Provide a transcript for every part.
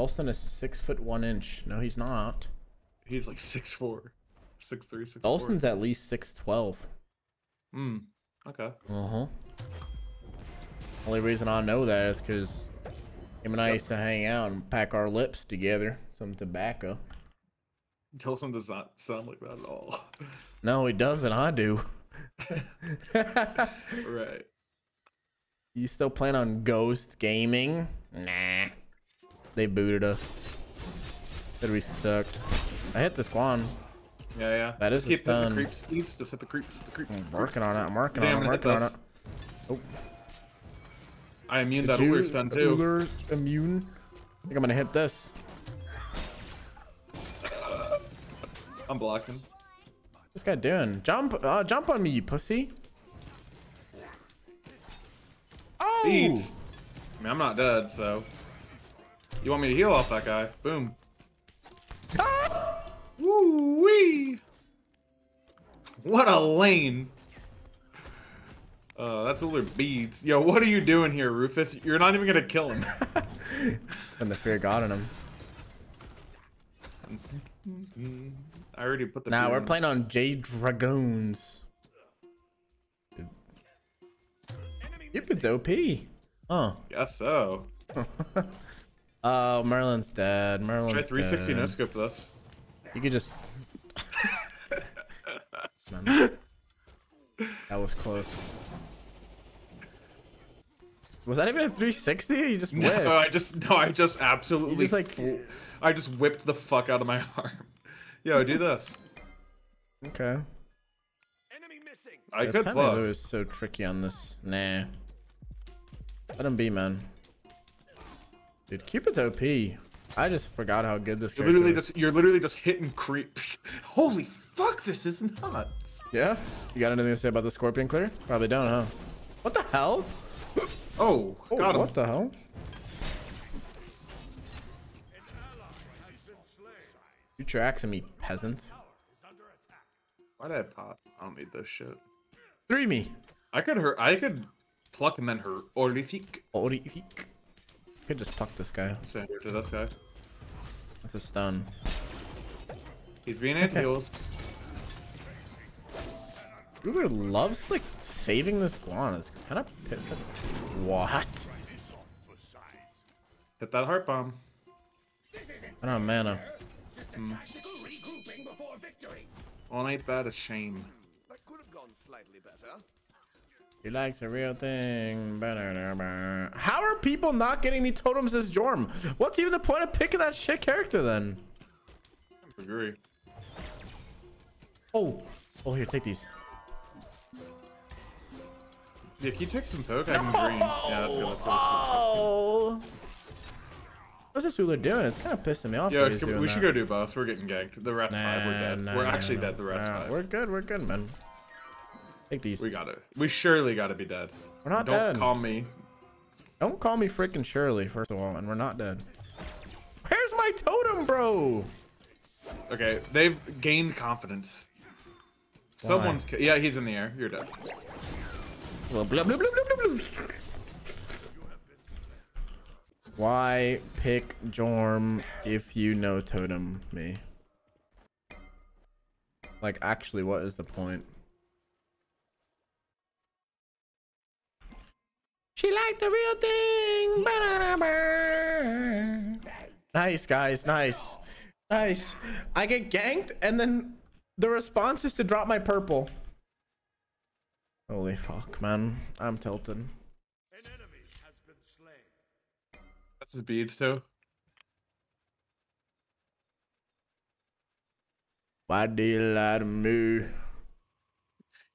Elston is 6'1". No, he's not. He's like 6'4". 6'3", 6'4". Elston's at least 6'12". Hmm. Okay. Uh-huh. Only reason I know that is because him and I used to hang out and pack our lips together. Some tobacco. Elston does not sound like that at all. No, he doesn't. I do. Right. You still plan on ghost gaming? Nah. They booted us. Said we sucked. I hit this Quan. Yeah, yeah. That is just the creeps, please. Just hit the creeps. The creeps. I'm working on it. I'm working on it. I'm working on it. Oh. I immune that Ullr stun too. Ullr immune. I think I'm gonna hit this. I'm blocking. What's this guy doing? Jump! Jump on me, you pussy! Oh! Beats. I mean, I'm not dead, so. You want me to heal off that guy? Boom. Ah! Woo wee! What a lane! That's Ullr beads. Yo, what are you doing here, Rufus? You're not even gonna kill him. And the fear god in him. I already put the. Nah, we're playing on Jade Dragons. Cupid's OP. Huh. Guess so. Oh, Merlin's dead. Merlin's dead. Try 360 no scope for this. You could just. That was close. Was that even a 360? You just whiffed. No, I just absolutely. You just, like, I just whipped the fuck out of my arm. Yo, do this. Okay. Enemy missing. I could plug. It was so tricky on this. Nah. Let him be, man. Dude, Cupid's OP. I just forgot how good this character is. You're literally just hitting creeps. Holy fuck, this is nuts. Yeah? You got anything to say about the scorpion clear? Probably don't, huh? What the hell? Oh, got him. What the hell? Shoot your axe at me, peasant. Why did I pop? I don't need this shit. Three me. I could pluck and then hurt. Orifik. Orifik. I could just pluck this guy. Same here to this guy. That's a stun. He's being anti-heals. Ullr loves like saving this Guan. It's kind of pissing. What? Hit that heart bomb. I don't have mana. Tactical regrouping before victory. Well, ain't that a shame? That could have gone slightly better. He likes a real thing. How are people not getting any totems as Jorm? What's even the point of picking that shit character then? I agree. Oh, oh, here, take these. Yeah, can you take some poke? No! I'm green. Yeah, that's good. That's good. Oh. What's this Ullr doing? It's kind of pissing me off. Yeah, we should go do boss. We're getting ganked. The rest five, we're dead. We're actually dead. The rest five. We're good, man. Take these. We got it. We surely got to be dead. We're not dead. Don't call me. Don't call me freaking Shirley, first of all, and we're not dead. Where's my totem, bro? Okay, they've gained confidence. Why? Someone's. Yeah, he's in the air. You're dead. Blah, blah, blah, blah, blah, blah. Why pick Jorm if you know totem me? Like, actually, what is the point? She liked the real thing. Ba-da-da-ba. Nice, guys. Nice. Nice. I get ganked, and then the response is to drop my purple. Holy fuck, man. I'm tilted. The beads too. Why do you lie to me?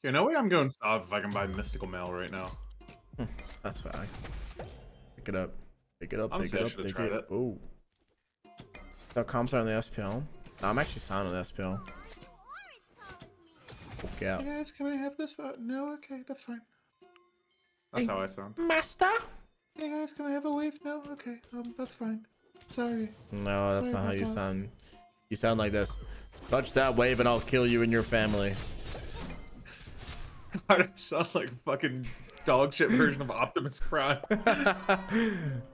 Yeah, no way I'm going soft if I can buy Mystical Mail right now. That's facts. Pick it up. Pick it up. Pick it up. Pick it up. Oh. So comps are on the SPL. No, I'm actually signed on the SPL. Okay. Hey guys, can I have this one? No, okay, that's fine. That's how I sound. Master? Hey guys, can I have a wave now? Okay, that's fine. Sorry. No, that's not how you sound. You sound like this. Touch that wave and I'll kill you and your family. I don't sound like a fucking dog shit version of Optimus Prime.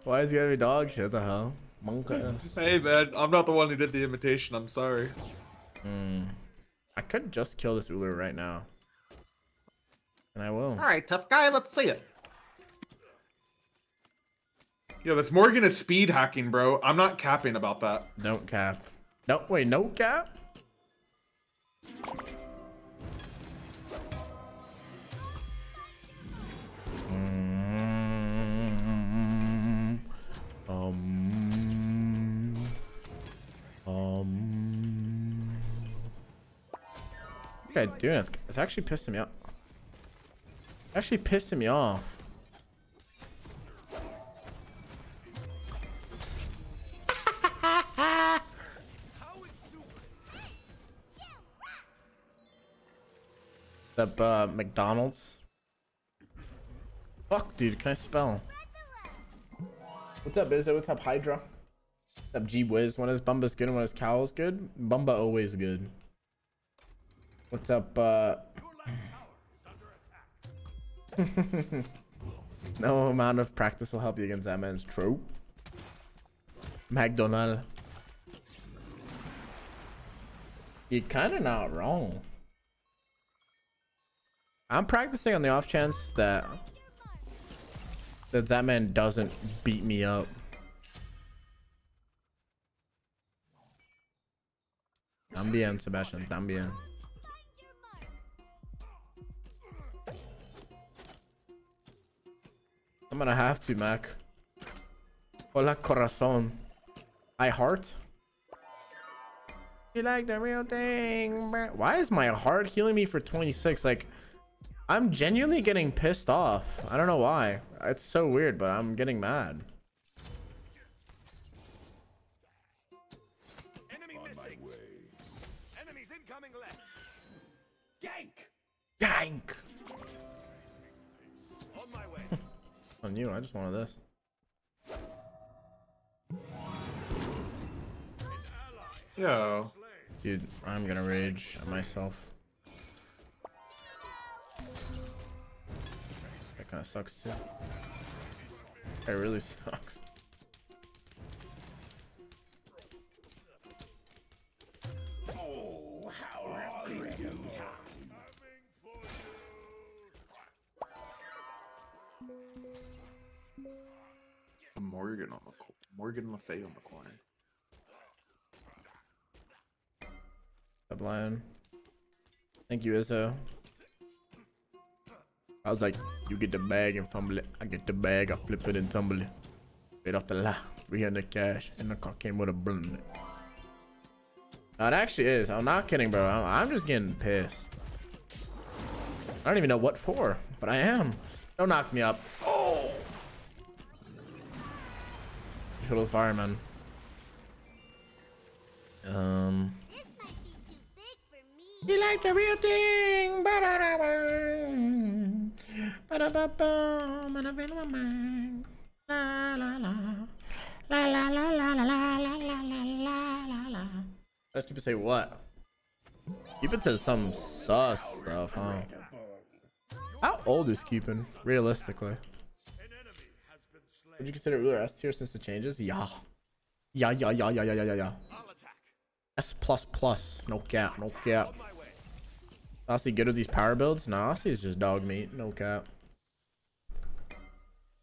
Why is he gonna be dog shit? The hell? Monk ass. Hey man, I'm not the one who did the imitation, I'm sorry. I could just kill this Ullr right now. And I will. Alright, tough guy, let's see it. Yo, this Morgan is speed hacking, bro. I'm not capping about that. Don't cap. No, wait, no cap? What are you guys doing? It's actually pissing me off. It's actually pissing me off. Up, McDonald's. Fuck, dude, can I spell? What's up, Izzo? What's up, Hydra? What's up, G Wiz? When is Bumba's good and when is Cowl's good? Bumba always good. What's up, No amount of practice will help you against that man's true. McDonald. You're kinda not wrong. I'm practicing on the off chance that that man doesn't beat me up. Tambien, Sebastian, tambien. I'm gonna have to, Mac. Hola, corazón. I heart. You like the real thing? Why is my heart healing me for 26? Like, I'm genuinely getting pissed off. I don't know why. It's so weird, but I'm getting mad. Enemy missing. Enemies incoming left. Gank. Gank. On my way. On you. I just wanted this. Yo. Dude, I'm gonna rage at myself. Kinda sucks too. It really sucks. Oh, how regrettable. Morgan on the Morgan Le Fay on the corner. Sublion. Thank you, Izzo. I was like, you get the bag and fumble it. I get the bag, I flip it and tumble it. Straight off the lot, 300 cash, and the car came with a bullet in it. No, it actually is. I'm not kidding, bro. I'm just getting pissed. I don't even know what for, but I am. Don't knock me up. Oh! Little fireman. This might be too big for me. You like the real thing? Ba-da-da-ba. That's Cupid say what? Cupid says some sus stuff, huh? How old is Cupid, realistically? Would you consider Ullr S tier since the changes? Yeah. Yeah. S++. No cap, no cap. Aussie good with these power builds? Nah, Aussie is just dog meat. No cap.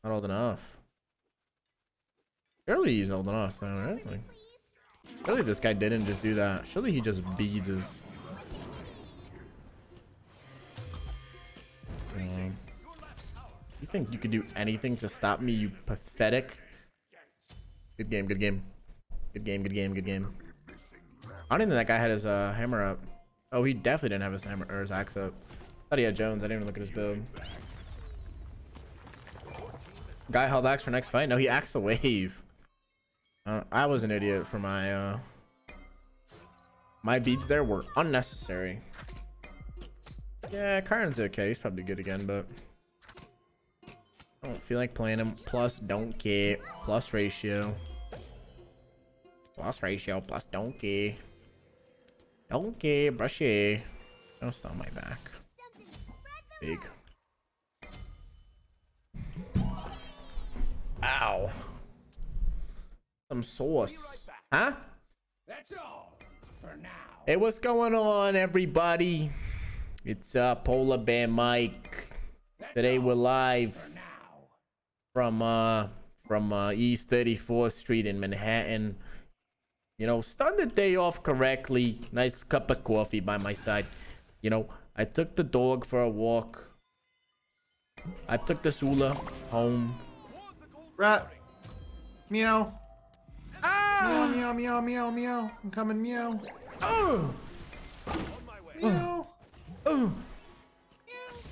Not old enough. Surely he's old enough, though, right? Like, surely this guy didn't just do that. Surely he just beads his. You think you could do anything to stop me, you pathetic? Good game, good game. Good game, good game, good game. I don't even think that guy had his hammer up. Oh, he definitely didn't have his hammer or his axe up. Thought he had Jones. I didn't even look at his build. Guy held axe for next fight. No, he axed the wave. I was an idiot for my my beats there were unnecessary. Yeah, Karn's okay. He's probably good again, but I don't feel like playing him. Plus, don't care. Plus ratio. Plus ratio. Plus don't care. Okay, brushy. Don't stop my back. Big. Ow. Some sauce. Huh? That's all for now. Hey, what's going on, everybody? It's Polar Bear Mike. Today we're live from East 34th Street in Manhattan. You know, start the day off correctly. Nice cup of coffee by my side. You know, I took the dog for a walk. I took the Ullr home. Rat. Meow. Ah! Meow, meow, meow, meow, meow. I'm coming, meow. Oh! Meow. Oh.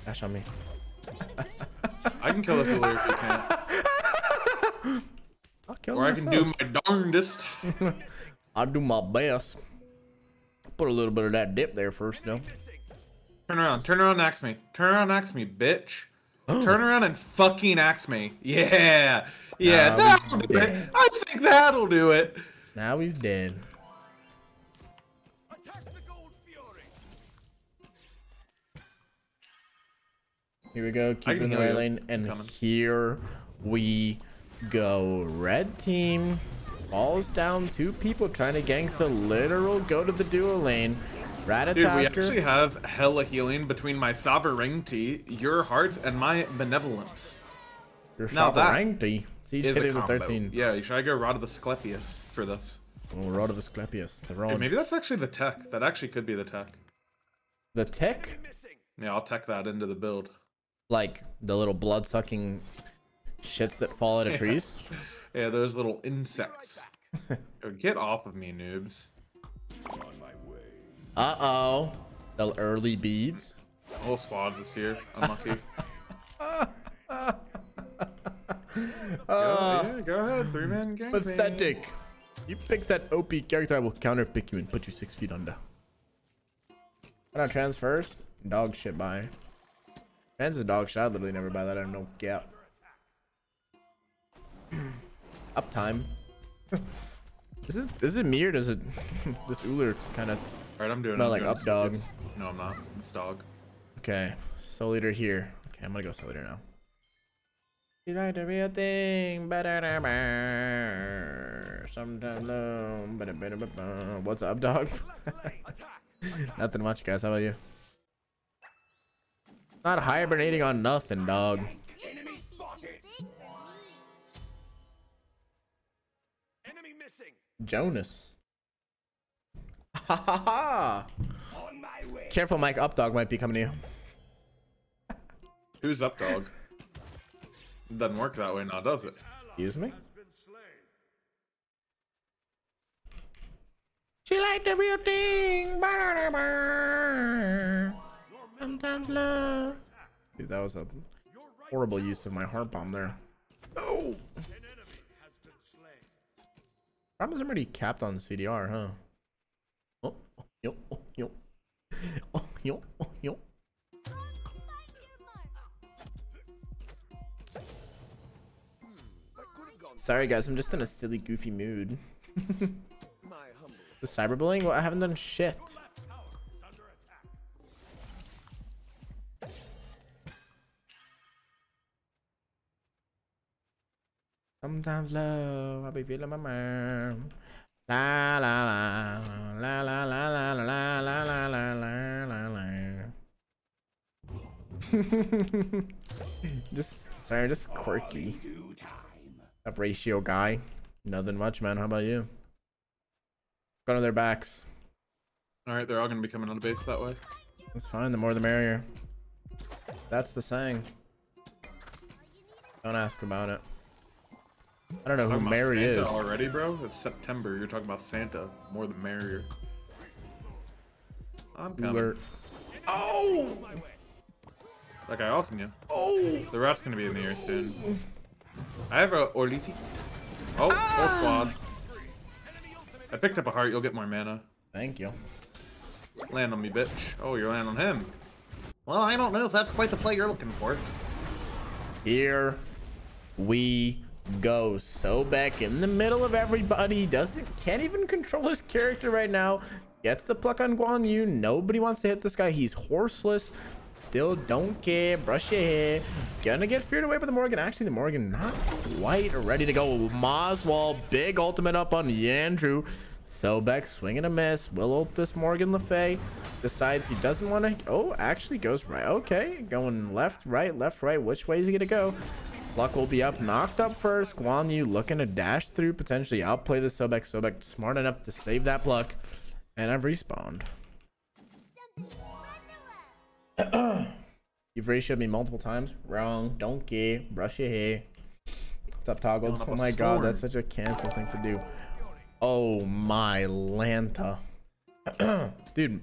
Dash on me. I can kill this Ullr if you can. I'll kill or myself. I can do my darndest. I'll do my best. I'll put a little bit of that dip there first, though. Turn around and axe me. Turn around and axe me, bitch. Turn around and fucking axe me. Yeah. Yeah, that'll do it. I think that'll do it. Now he's dead. Attack the gold fury. Here we go. Keep in the right lane. And here we go. Red team falls down. Two people trying to gank the literal go to the duo lane. Dude, we actually have hella healing between my sovereignty, your hearts, and my benevolence. Your sovereignty? He's hitting with 13. Yeah, should I go Rod of Asclepius for this? Oh, Rod of Asclepius. Dude, maybe that's actually the tech. That actually could be the tech. The tech? Yeah, I'll tech that into the build. Like the little blood-sucking shits that fall out of trees? Yeah, those little insects. Get off of me, noobs. Uh-oh. The early beads. The whole squad is here. Unlucky. Yeah, go ahead. Three-man gang. Pathetic. Thing. You pick that OP character, I will counter-pick you and put you 6 feet under. Why not trans first? Dog shit buy. Trans is dog shit. I literally never buy that. I don't care. Uptime. Is it me or does it... this Ullr kind of... Alright, I'm doing it. Like up dog. No, I'm not. It's dog. Okay. Soul Eater here. Okay, I'm gonna go Soul Eater now. You like the real thing. Sometimes no. What's up, dog? Nothing much, guys. How about you? Not hibernating on nothing, dog. Enemy spotted. Enemy missing. Jonas. On my way. Careful, Mike. Updog might be coming to you. Who's Updog? Doesn't work that way now, does it? Excuse me? She liked the real thing. Sometimes love. Dude, that was a horrible use of my heart bomb there. Oh! Problems are already capped on CDR, huh? Yo, oh, yo, oh, yo, oh, yo. Sorry, guys, I'm just in a silly, goofy mood. The cyberbullying? Well, I haven't done shit. Sometimes love, I'll be feeling my mind. La la la la la la la la la la la la la. Just quirky. Up ratio guy. Nothing much, man. How about you? Go to their backs. Alright, they're all gonna be coming on the base that way. That's fine, the more the merrier. That's the saying. Don't ask about it. I don't know who Mary is. Already, bro? It's September. You're talking about Santa. More the merrier. I'm coming. Ullr. Oh! That guy ulting you. Oh! The rat's gonna be in the air soon. I have a Orliti. Oh, full squad. I picked up a heart. You'll get more mana. Thank you. Land on me, bitch. Oh, you're landing on him. Well, I don't know if that's quite the play you're looking for. Here we go. Sobek in the middle of everybody, can't even control his character right now, gets the pluck on Guan Yu. Nobody wants to hit this guy. He's horseless. Still don't care. Brush your hair. Gonna get feared away by the Morgan. Actually, the Morgan not quite ready to go. Moswall, big ultimate up on Yandrew. Sobek swinging a miss. Will ult this Morgan Le Fay. Decides he doesn't want to. Oh, actually goes right. Okay, going left, right. Which way is he gonna go? Luck will be up. Knocked up first. Guan Yu looking to dash through. Potentially outplay the Sobek. Sobek smart enough to save that Pluck. And I've respawned. You've ratioed me multiple times. Wrong. Don't care. Brush your hair. What's up, Toggle? Oh my god, that's such a cancel thing to do. Oh my Lanta. Dude,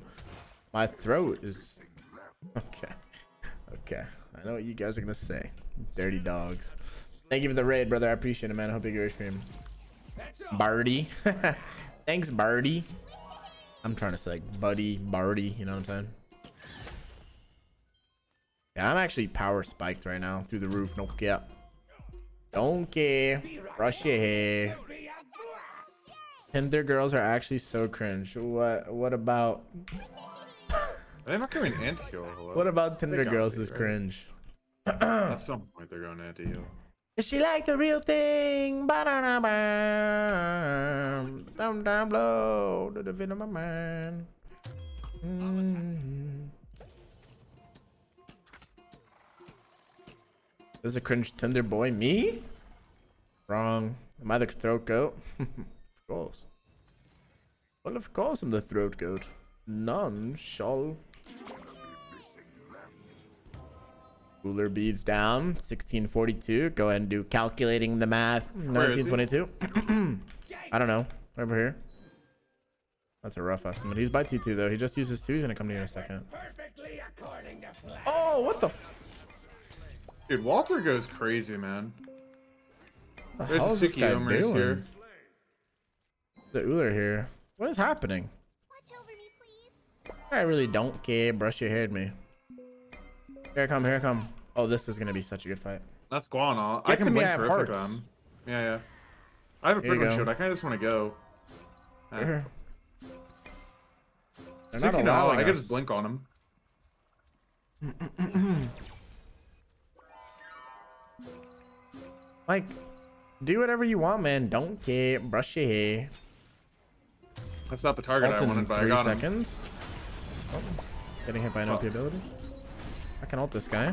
my throat is... Okay. Okay. I know what you guys are going to say. Dirty dogs. Thank you for the raid, brother. I appreciate it, man. I hope you enjoy your stream. Birdie. Thanks, Birdie. I'm trying to say like, buddy, Birdie. You know what I'm saying? Yeah, I'm actually power spiked right now through the roof. Don't care. Don't care. Brush your hair. Tinder girls are actually so cringe. What about... They're not going anti-heal. What about Tinder girls is cringe? At some point they're going anti-heal. She like the real thing. Ba-da-da-bam. Thumb down blow. To the venom of my mind. There's a cringe Tinder boy. Me? Wrong. Am I the throat goat? Of course. Well, of course I'm the throat goat. None shall. Ullr beads down. 1642. Go ahead and do calculating the math. 1922. I don't know. Over here. That's a rough estimate. He's by T2 though. He just uses two. He's gonna come to you in a second. Oh, what the f. Dude, Walter goes crazy, man. There's a Suki Omris here. The Ullr here. What is happening? Watch over me, please. I really don't care. Brush your hair at me. Here I come, here I come. Oh, this is going to be such a good fight. That's Guano. I can win terrific on. Yeah, yeah. I have a pretty good shield. I kind of just want to go. Here. Suki, no, I can just blink on him. Like, do whatever you want, man. Don't care. Brush your hair. That's not the target I wanted, but I got him. 3 seconds. Oh, getting hit by an ulti ability. I can ult this guy.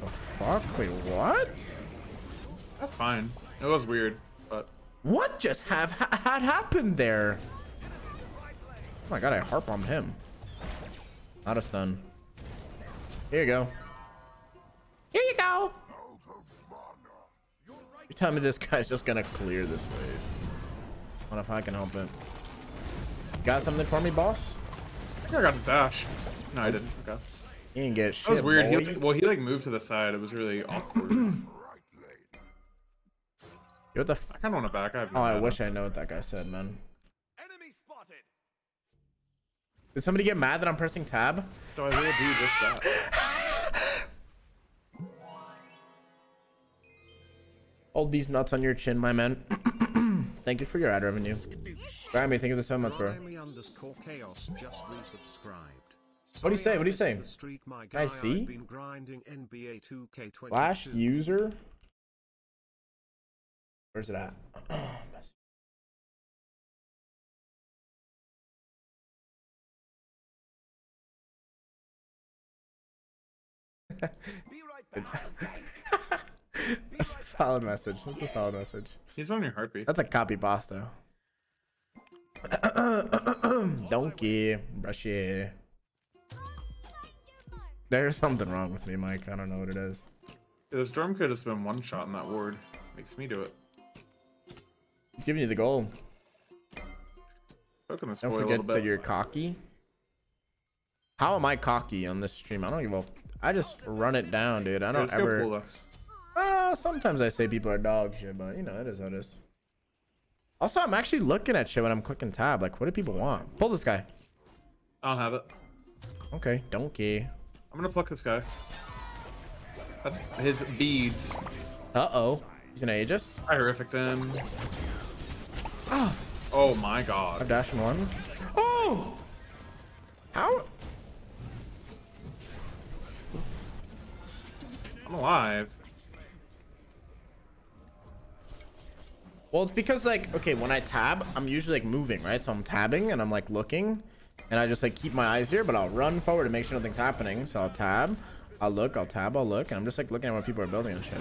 The fuck? Wait, what? That's fine. It was weird, but... What just had happened there? Oh my god, I heart bombed him. Not a stun. Here you go. Here you go. You tell me this guy's just gonna clear this wave. I wonder if I can help it. Got something for me, boss? I think I got his dash. No, I didn't. Okay. He didn't get shit. That was weird. He like moved to the side. It was really awkward. Yo, what the? I kind of want to back. I wish I know what that guy said, man. Enemy spotted. Did somebody get mad that I'm pressing tab? So I will do just that. Hold these nuts on your chin, my man. Thank you for your ad revenue. Grammy, thank you for the 7 months, bro. What do you say? What do you say? Can I see? Flash user? Where's it at? Be right back. That's a solid message. That's a solid message. He's on your heartbeat. That's a copy boss, though. Donkey, brush your hair. There's something wrong with me, Mike. I don't know what it is. This drum could have been one shot in that ward. Makes me do it. He's giving you the goal. Don't forget that you're cocky. How am I cocky on this stream? I don't give a. I just run it down, dude. I don't ever. Sometimes I say people are dog shit, but you know, it is how it is. Also, I'm actually looking at shit when I'm clicking tab. Like, what do people want? Pull this guy. I don't have it. Okay, donkey. I'm gonna pluck this guy. That's his beads. Uh-oh. He's an Aegis. I horrific him. Oh. Oh my god. I'm dashing one. Oh! I'm alive. Well, it's because, like, okay, when I tab, I'm usually, like, moving, right? So I'm tabbing, and I'm, like, looking. And I just, like, keep my eyes here, but I'll run forward to make sure nothing's happening. So I'll tab. I'll look. I'll tab. I'll look. And I'm just, like, looking at what people are building and shit.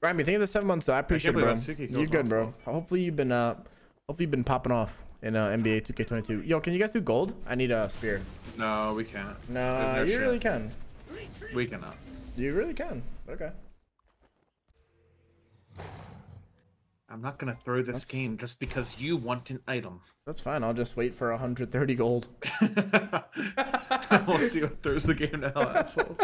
Ryan, think of the 7 months, though. I appreciate it, bro. You're good, bro. Hopefully you've been, popping off in NBA 2K22. Yo, can you guys do gold? I need a spear. No, we can't. No, you really can. We cannot. You really can. Okay. I'm not gonna throw this game just because you want an item. That's fine. I'll just wait for 130 gold. We'll see what throws the game to hell, asshole.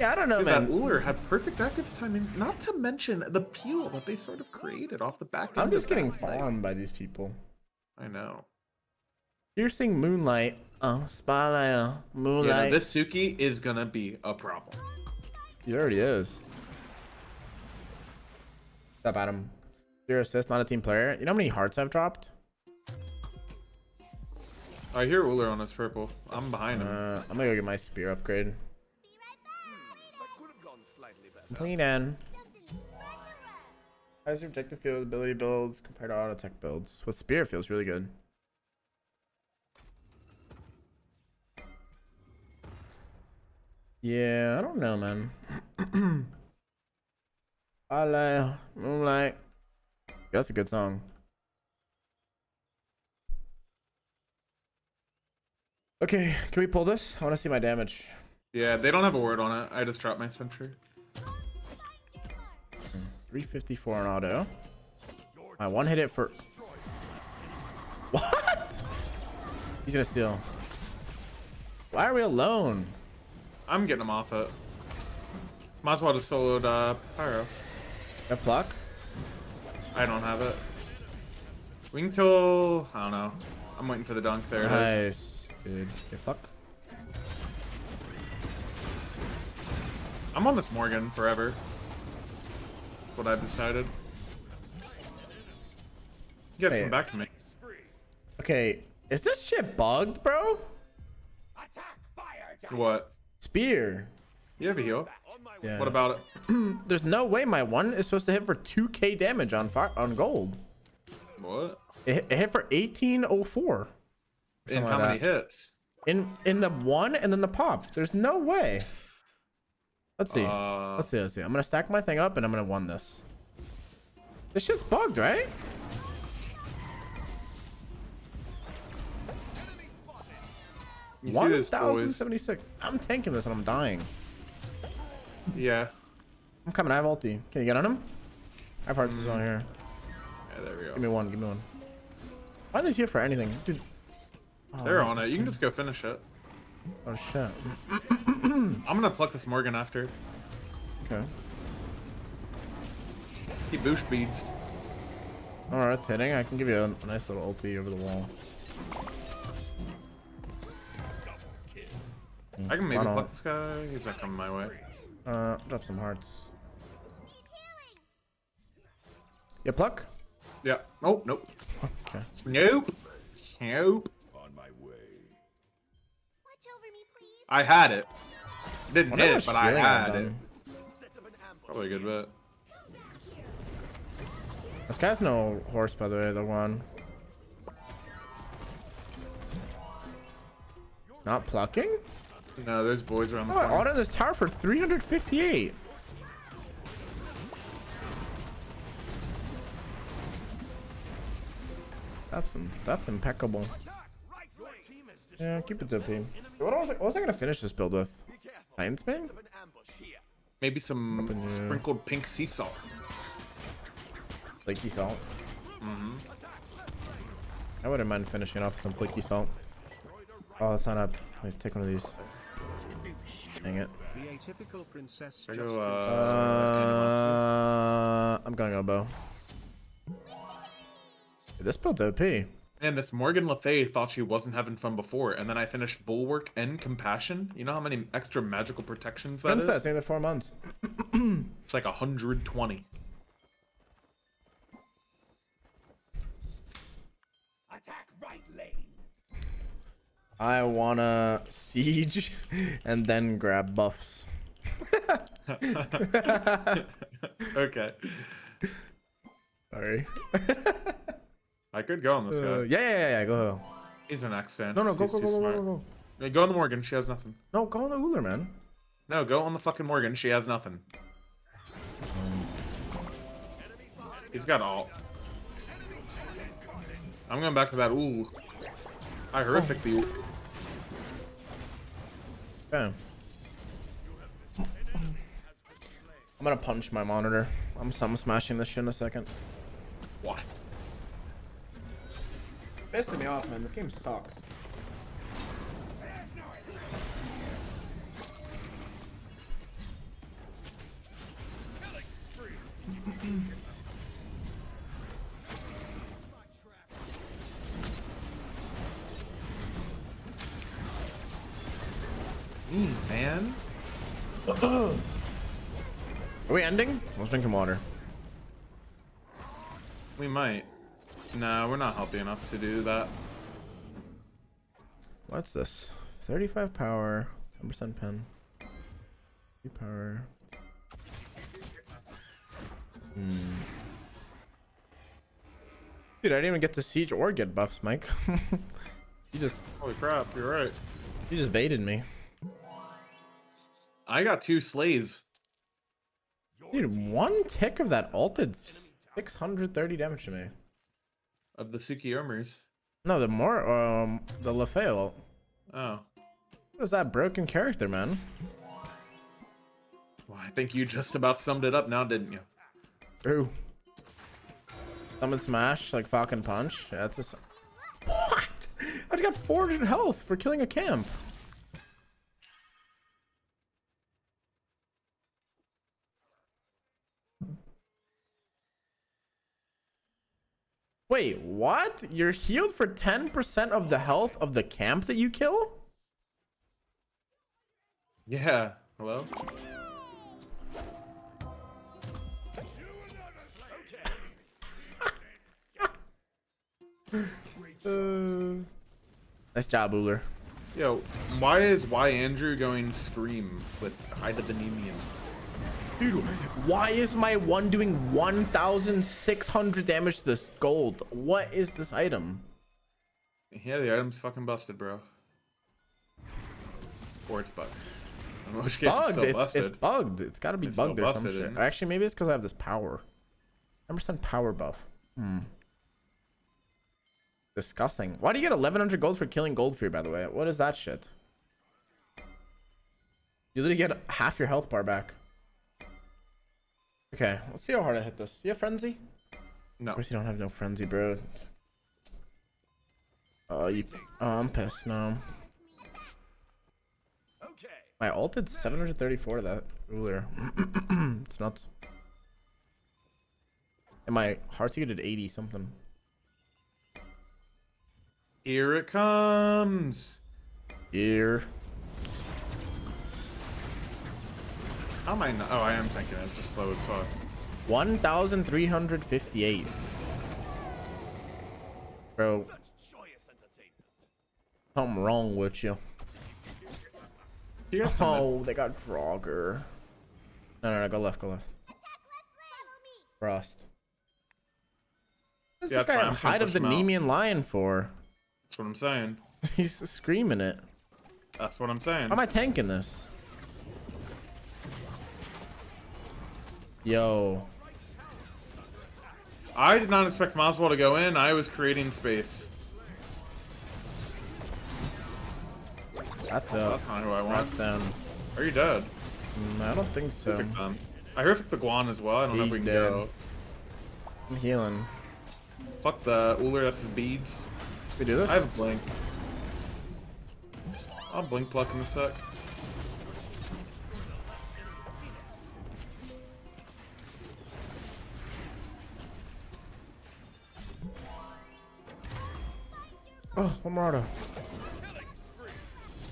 Yeah, I don't know, dude, man. That Ullr had perfect active timing, not to mention the peel that they sort of created off the back end. I'm just getting farmed by these people. I know. Piercing moonlight. Oh, spotlight. Moonlight. Yeah, this Suki is gonna be a problem. He already is. Stop at him. 0 assist, not a team player. You know how many hearts I've dropped? I hear Ullr on this purple. I'm behind him. I'm gonna go get my spear upgrade. Clean in. How does your objective feel ability builds compared to auto tech builds? With spear, feels really good. Yeah, I don't know, man. I like moonlight. Yeah, that's a good song. Okay, can we pull this? I want to see my damage. Yeah, they don't have a word on it. I just dropped my sentry. 354 on auto. My one hit it for... What? He's gonna steal. Why are we alone? I'm getting him off it. Might as well just soloed Pyro. That pluck? I don't have it. We can kill... I don't know. I'm waiting for the dunk. There it is. Nice, dude. Get pluck. I'm on this Morgan forever. What I've decided. You guys come back to me. Okay, is this shit bugged, bro? Attack, fire, what? Spear. You have a heal. Yeah. What about it? There's no way my one is supposed to hit for 2k damage on fire, on gold. What? It hit for 1804. In how many hits? In the one and then the pop. There's no way. Let's see. Let's see. I'm gonna stack my thing up and I'm gonna win this. This shit's bugged, right? You 1076. I'm tanking this and I'm dying. Yeah. I'm coming. I have ulti. Can you get on him? I have hearts on here. Yeah, there we go. Give me one. Give me one. Why are they here for anything? Dude. Oh, they're on it. You can just go finish it. Oh, shit. I'm gonna pluck this Morgan after. Okay. He boosh beads. Alright, it's hitting. I can give you a nice little ulti over the wall. I can maybe pluck this guy. He's not coming my way. Drop some hearts. Yeah, pluck? Yeah. Oh, nope. Okay. Nope. Nope. I had it. Didn't hit it, but I had it. Probably a good bet. This guy's no horse, by the way, the one. Not plucking? No, there's boys around the corner. I auto this tower for 358. That's impeccable. Yeah, keep it up, team. What was I gonna finish this build with? Lionsbane? Maybe some sprinkled pink sea salt. Flaky salt. I wouldn't mind finishing off some flaky salt. Oh, it's not up. Wait, take one of these. Dang it. I'm going elbow. This build's OP. And this Morgan Le Fay thought she wasn't having fun before, and then I finished Bulwark and Compassion. You know how many extra magical protections that is? That's in the 4 months. It's like 120. Attack, I wanna siege and then grab buffs. Okay. Sorry. I could go on this guy. Yeah, go. He's an accent. No, go. Yeah, go on the Morgan, she has nothing. No, go on the Ullr, man. No, go on the fucking Morgan, she has nothing. He's got all. I'm going back to that Ullr. I horrifically. Damn. I'm gonna punch my monitor. I'm smashing this shit in a second. What? Pissing me off, man. This game sucks. Man. Are we ending? Let's drink some water. We might. No, we're not healthy enough to do that. What's this? 35 power, 10% pen. 3 power. Dude, I didn't even get to siege or get buffs, Mike. You just... Holy crap, you're right. You just baited me. I got 2 slaves. Dude, one tick of that ult did 630 damage to me. Of the Suki armors. No, the more the Le Fay ult. Oh. What is that broken character, man? Well, I think you just about summed it up now, didn't you? Ooh. Summon smash, like Falcon Punch. Yeah, that's just... What? I just got 400 health for killing a camp. Wait, what? You're healed for 10% of the health of the camp that you kill? Yeah, hello? Nice job, Ullr. Yo, why is Andrew going Scream with Hide of the Nemean? Dude, why is my one doing 1,600 damage to this gold? What is this item? Yeah, the item's fucking busted, bro. Or it's bugged. In which case, it's bugged. It's gotta be bugged or some shit. Actually, maybe it's because I have this power. 10% power buff. Hmm. Disgusting. Why do you get 1,100 gold for killing Goldfear, by the way? What is that shit? You literally get half your health bar back. Okay, let's see how hard I hit this. You have frenzy? No. Of course you don't have no frenzy, bro. I'm pissed now. Okay. My ult did 734 to that earlier. It's nuts. And my heart ticket did 80 something. Here it comes. Here. How am I not? Oh, I am thinking it's just slow as fuck. 1,358. Bro. Something wrong with you. Oh, they got Draugr. No, go left. Frost. What's this guy on Hide of the Nemean Lion for? That's what I'm saying. He's screaming it. That's what I'm saying. How am I tanking this? Yo, I did not expect Maswell to go in. I was creating space. That's not who I want. Them. Are you dead? I don't think so. I horrific the Guan as well. I don't know if we can go. I'm healing. Fuck the Ullr. That's his beads. We do this? I have a blink. I'll blink pluck in a sec. Oh, one more auto.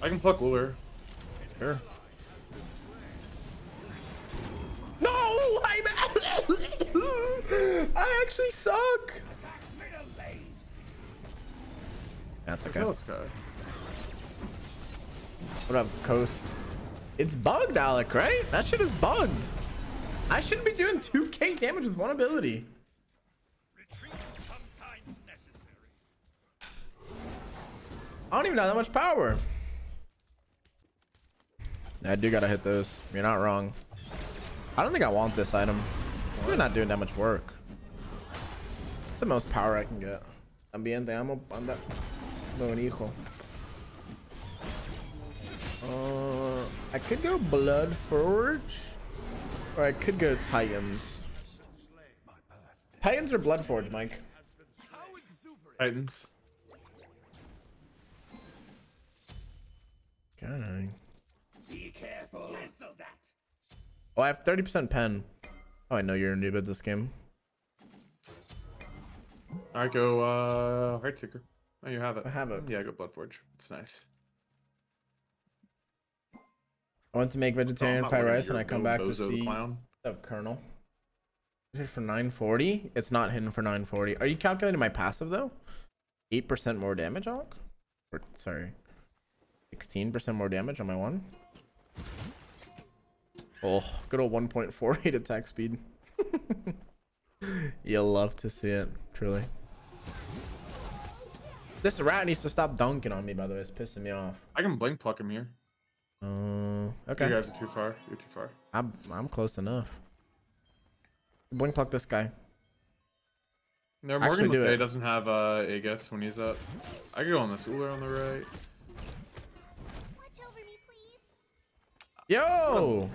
I can pluck Ullr. Here. No! I actually suck! That's okay. What up, Coast? It's bugged, Alec, right? That shit is bugged. I shouldn't be doing 2k damage with one ability. I don't even have that much power. I do gotta hit those. You're not wrong. I don't think I want this item. We're not doing that much work. It's the most power I can get. También te amo, panda. Buen hijo. I could go Bloodforge, or I could go Titans. Titans or Bloodforge, Mike? Titans. Dang. Be careful. Cancel that. Oh, I have 30% pen. Oh, I know you're a noob at this game. I go Heart Seeker. Oh, you have it. I have it. Yeah, I go Bloodforge. It's nice. I went to make vegetarian fried rice and I come back to see the Colonel. Is it for 940? It's not hidden for 940. Are you calculating my passive though? 8% more damage, Alec? Or, sorry. 16% more damage on my one. Oh, good old 1.48 attack speed. You'll love to see it, truly. This rat needs to stop dunking on me, by the way. It's pissing me off. I can blink pluck him here. Okay. You guys are too far. You're too far. I'm close enough. Blink pluck this guy. No, Morgan Le Fay doesn't have Aegis when he's up. I can go on this Ullr on the right. Yo!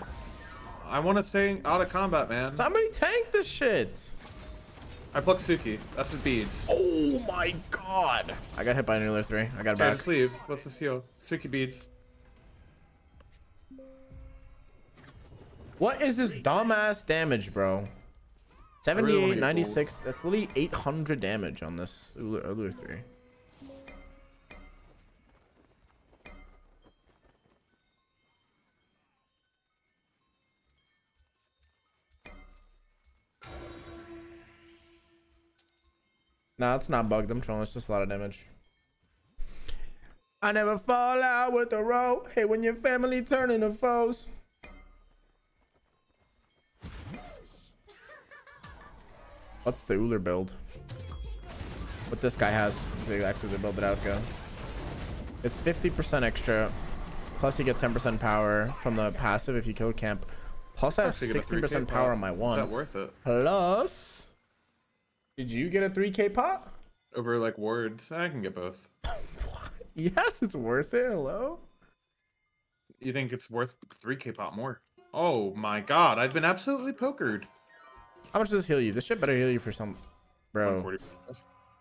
I want to say out of combat, man. Somebody tank this shit. I plucked Suki. That's his beads. Oh my god. I got hit by an Ullr 3. I got back. Just leave. Let's just heal. Suki beads. What is this dumbass damage, bro? 78, really 96. Bold. That's literally 800 damage on this Ullr 3. Nah, it's not bugged. I'm trolling. It's just a lot of damage. I never fall out with the rope. Hey, when your family turn into foes. What's the Ullr build? What this guy has is actually the build that I would go. It's 50% extra. Plus you get 10% power from the passive if you kill camp. Plus I have 16% power on my one. Is that worth it? Plus... Did you get a 3k pot? Over like wards. I can get both. Yes, it's worth it. Hello? You think it's worth 3k pot more? Oh my god, I've been absolutely pokered. How much does this heal you? This shit better heal you for some... Bro.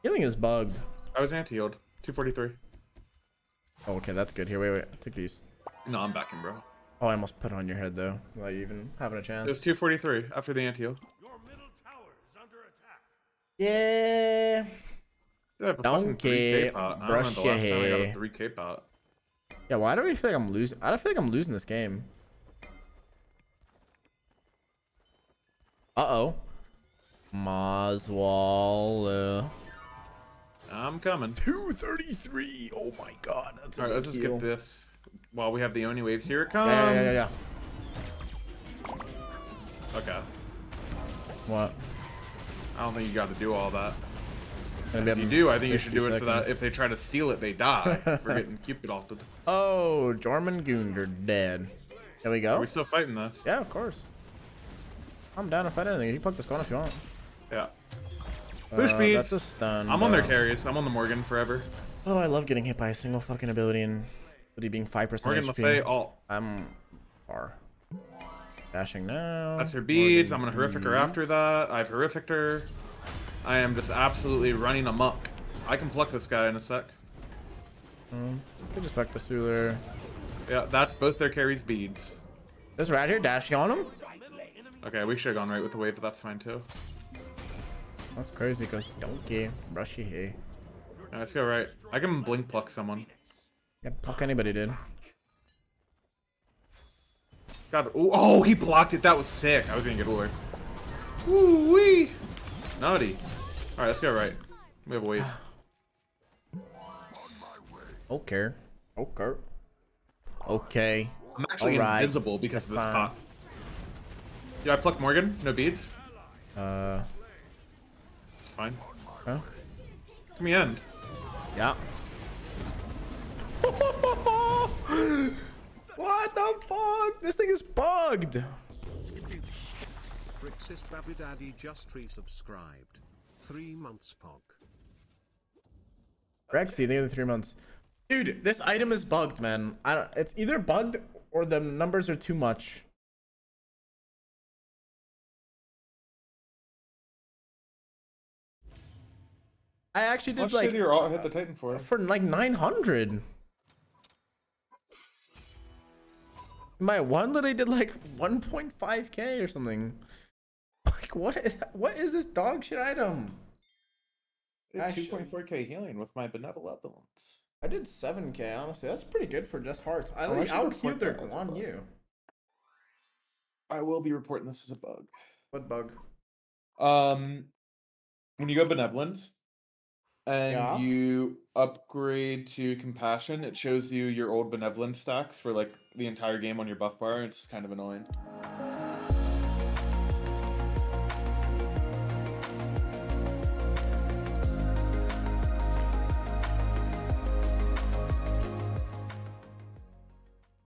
Healing is bugged. I was anti-healed. 243. Oh, okay, that's good. Here, wait. Take these. No, I'm backing, bro. Oh, I almost put it on your head, though. Without you even having a chance. It was 243 after the anti-heal. Yeah. Donkey. Brush your hair. Yeah, why do we feel like I'm losing? I don't feel like I'm losing this game. Uh-oh. Maswala. I'm coming. 233. Oh my god. That's all right, let's just get this while we have the Oni waves. Here it comes. Yeah. Okay. What? I don't think you got to do all that. If you do, I think you should do it so that if they try to steal it, they die for getting Cupid ulted. Oh, Jormungandr dead. There we go. Are we still fighting this? Yeah, of course. I'm down to fight anything. You can pluck this gun if you want. Yeah. Push me. That's a stun. I'm on their carries. I'm on the Morgan forever. Oh, I love getting hit by a single fucking ability and being 5% Morgan Le Fay ult. I'm far. Dashing now. That's her beads. Morgan, I'm gonna horrific her after that. I've horrificed her. I am just absolutely running amok. I can pluck this guy in a sec. I can just pluck the Ullr. Yeah, that's both their carries beads. This rat here dashing on him. Okay, we should have gone right with the wave, but that's fine too. That's crazy because donkey brushy hay. Right, let's go right. I can blink pluck someone. Yeah, pluck anybody, dude. God, oh, he blocked it. That was sick. I was gonna get Ullr. Woo-wee. Naughty. All right, let's go right. We have a wave. Okay. Okay. I'm actually invisible because of this pop. Do I pluck Morgan? No beads? It's fine. Huh? Give me end. Yeah. What the fuck? This thing is bugged. Brixis Baby Daddy just resubscribed. 3 months, Pog. Rexy, the other 3 months. Dude, this item is bugged, man. I don't. It's either bugged or the numbers are too much. I actually did like hit the Titan for like 900. My one literally did like 1.5k or something. Like what is this dog shit item? 2.4k healing with my Benevolence. I did 7k honestly. That's pretty good for just hearts. I only out-healed their Guan Yu. I will be reporting this as a bug. What bug? When you go Benevolence. And you upgrade to Compassion, it shows you your old Benevolence stacks for like the entire game on your buff bar. It's kind of annoying.